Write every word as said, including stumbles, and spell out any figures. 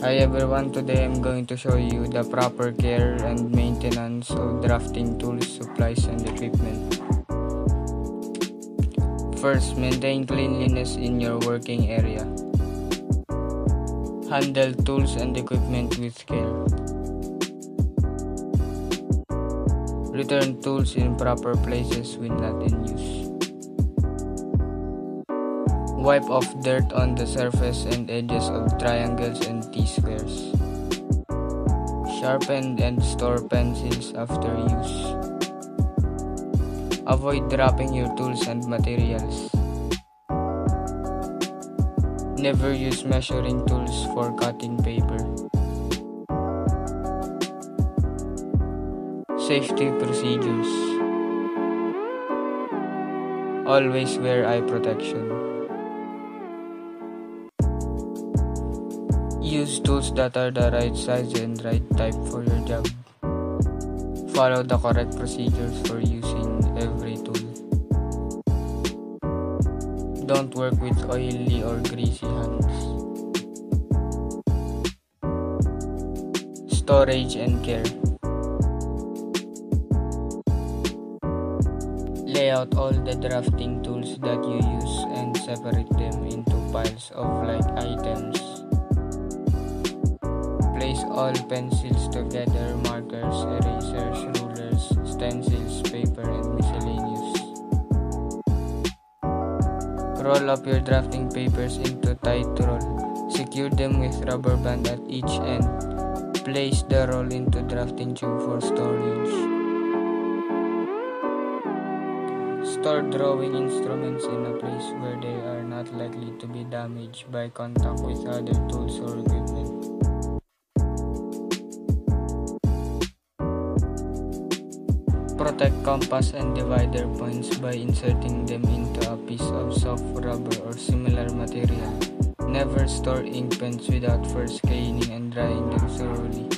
Hi everyone, today I'm going to show you the proper care and maintenance of drafting tools, supplies, and equipment. First, maintain cleanliness in your working area. Handle tools and equipment with care. Return tools in proper places when not in use. Wipe off dirt on the surface and edges of triangles and T-squares. Sharpen and store pencils after use. Avoid dropping your tools and materials. Never use measuring tools for cutting paper. Safety procedures. Always wear eye protection. Use tools that are the right size and right type for your job. Follow the correct procedures for using every tool. Don't work with oily or greasy hands. Storage and care. Lay out all the drafting tools that you use and separate them into piles of like items. Place all pencils together, markers, erasers, rulers, stencils, paper, and miscellaneous. Roll up your drafting papers into tight roll. Secure them with rubber band at each end. Place the roll into drafting tube for storage. Store drawing instruments in a place where they are not likely to be damaged by contact with other tools or equipment. Protect compass and divider points by inserting them into a piece of soft rubber or similar material. Never store ink pens without first cleaning and drying them thoroughly.